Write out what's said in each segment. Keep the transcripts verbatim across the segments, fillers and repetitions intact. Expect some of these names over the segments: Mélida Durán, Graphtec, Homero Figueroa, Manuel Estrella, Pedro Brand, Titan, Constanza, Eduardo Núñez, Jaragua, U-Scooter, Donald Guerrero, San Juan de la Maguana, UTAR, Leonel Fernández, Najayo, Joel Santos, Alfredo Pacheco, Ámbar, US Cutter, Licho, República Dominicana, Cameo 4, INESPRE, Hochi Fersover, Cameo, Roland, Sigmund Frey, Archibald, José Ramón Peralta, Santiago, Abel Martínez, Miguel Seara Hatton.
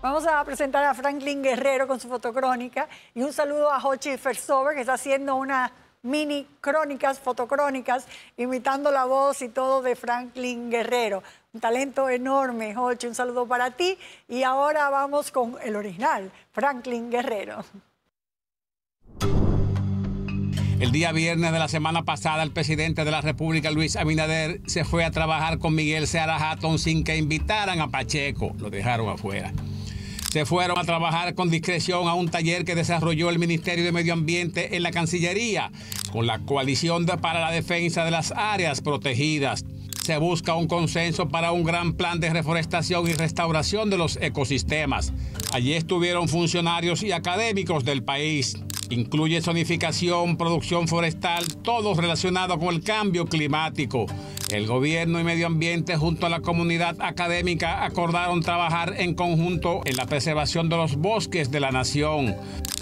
Vamos a presentar a Franklin Guerrero con su fotocrónica y un saludo a Hochi Fersover, que está haciendo unas mini crónicas, fotocrónicas, imitando la voz y todo de Franklin Guerrero. Un talento enorme, Hochi, un saludo para ti. Y ahora vamos con el original, Franklin Guerrero. El día viernes de la semana pasada, el presidente de la República, Luis Abinader, se fue a trabajar con Miguel Seara Hatton sin que invitaran a Pacheco. Lo dejaron afuera. Se fueron a trabajar con discreción a un taller que desarrolló el Ministerio de Medio Ambiente en la Cancillería, con la coalición de, para la defensa de las áreas protegidas. Se busca un consenso para un gran plan de reforestación y restauración de los ecosistemas. Allí estuvieron funcionarios y académicos del país. Incluye zonificación, producción forestal, todo relacionado con el cambio climático. El gobierno y medio ambiente junto a la comunidad académica acordaron trabajar en conjunto en la preservación de los bosques de la nación.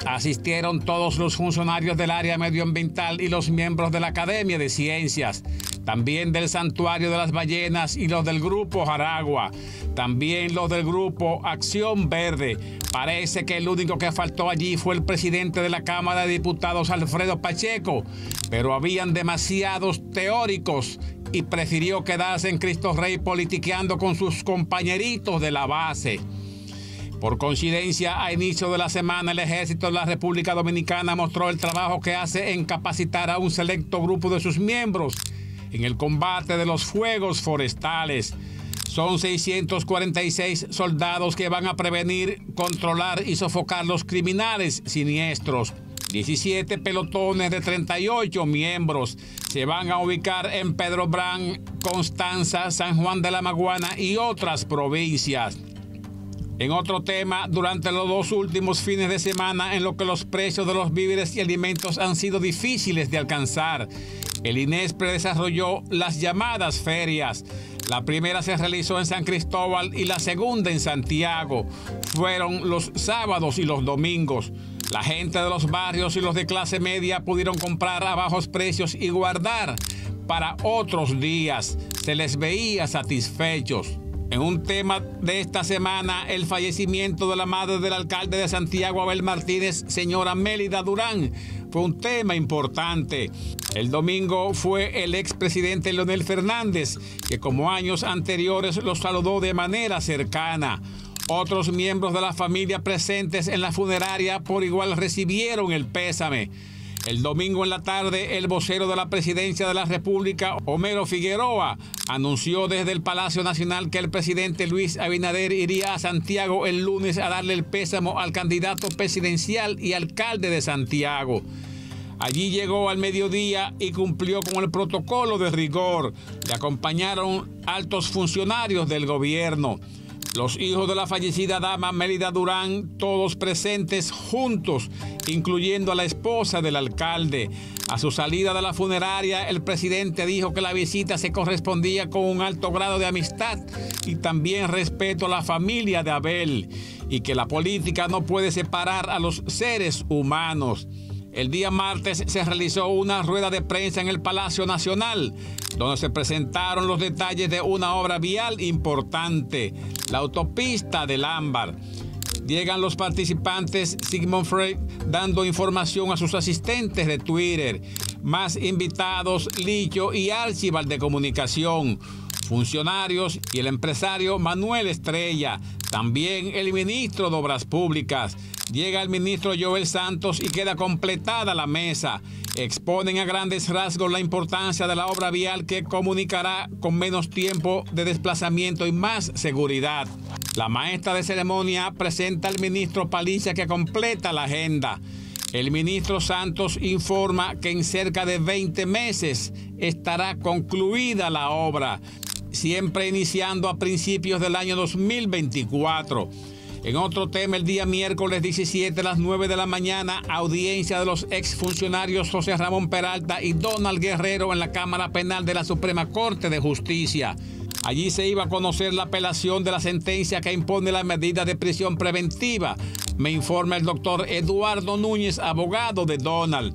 Asistieron todos los funcionarios del área medioambiental y los miembros de la Academia de Ciencias, también del Santuario de las Ballenas y los del Grupo Jaragua, también los del Grupo Acción Verde. Parece que el único que faltó allí fue el presidente de la Cámara de Diputados, Alfredo Pacheco, pero habían demasiados teóricos y prefirió quedarse en Cristo Rey politiqueando con sus compañeritos de la base. Por coincidencia, a inicio de la semana, el Ejército de la República Dominicana mostró el trabajo que hace en capacitar a un selecto grupo de sus miembros en el combate de los fuegos forestales. Son seiscientos cuarenta y seis soldados que van a prevenir, controlar y sofocar los criminales siniestros. diecisiete pelotones de treinta y ocho miembros se van a ubicar en Pedro Brand, Constanza, San Juan de la Maguana y otras provincias. En otro tema, durante los dos últimos fines de semana en los que los precios de los víveres y alimentos han sido difíciles de alcanzar, el INESPRE desarrolló las llamadas ferias. La primera se realizó en San Cristóbal y la segunda en Santiago. Fueron los sábados y los domingos. La gente de los barrios y los de clase media pudieron comprar a bajos precios y guardar para otros días. Se les veía satisfechos. En un tema de esta semana, el fallecimiento de la madre del alcalde de Santiago, Abel Martínez, señora Mélida Durán, fue un tema importante. El domingo fue el expresidente Leonel Fernández, que como años anteriores los saludó de manera cercana. Otros miembros de la familia presentes en la funeraria por igual recibieron el pésame. El domingo en la tarde, el vocero de la Presidencia de la República, Homero Figueroa, anunció desde el Palacio Nacional que el presidente Luis Abinader iría a Santiago el lunes a darle el pésamo al candidato presidencial y alcalde de Santiago. Allí llegó al mediodía y cumplió con el protocolo de rigor. Le acompañaron altos funcionarios del gobierno. Los hijos de la fallecida dama Mélida Durán, todos presentes juntos, incluyendo a la esposa del alcalde. A su salida de la funeraria, el presidente dijo que la visita se correspondía con un alto grado de amistad y también respeto a la familia de Abel, y que la política no puede separar a los seres humanos. El día martes se realizó una rueda de prensa en el Palacio Nacional, donde se presentaron los detalles de una obra vial importante, la autopista del Ámbar. Llegan los participantes Sigmund Frey dando información a sus asistentes de Twitter, más invitados Licho y Archibald de Comunicación, funcionarios y el empresario Manuel Estrella, también el ministro de Obras Públicas. Llega el ministro Joel Santos y queda completada la mesa. Exponen a grandes rasgos la importancia de la obra vial que comunicará con menos tiempo de desplazamiento y más seguridad. La maestra de ceremonia presenta al ministro Paliza, que completa la agenda. El ministro Santos informa que en cerca de veinte meses estará concluida la obra, siempre iniciando a principios del año dos mil veinticuatro. En otro tema, el día miércoles diecisiete a las nueve de la mañana, audiencia de los exfuncionarios José Ramón Peralta y Donald Guerrero en la Cámara Penal de la Suprema Corte de Justicia. Allí se iba a conocer la apelación de la sentencia que impone la medida de prisión preventiva, me informa el doctor Eduardo Núñez, abogado de Donald.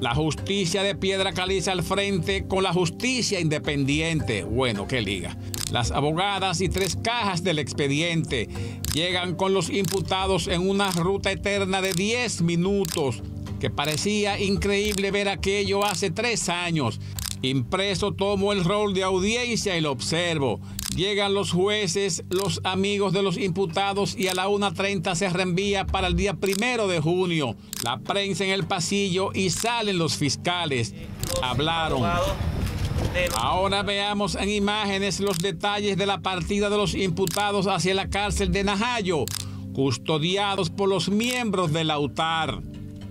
La justicia de Piedra Caliza al frente con la justicia independiente. Bueno, qué liga. Las abogadas y tres cajas del expediente llegan con los imputados en una ruta eterna de diez minutos, que parecía increíble ver aquello hace tres años. Impreso tomo el rol de audiencia y lo observo. Llegan los jueces, los amigos de los imputados y a la una treinta se reenvía para el día primero de junio. La prensa en el pasillo y salen los fiscales. Hablaron. Ahora veamos en imágenes los detalles de la partida de los imputados hacia la cárcel de Najayo, custodiados por los miembros de la U T A R.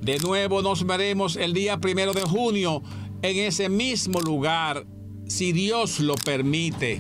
De nuevo nos veremos el día primero de junio en ese mismo lugar, si Dios lo permite.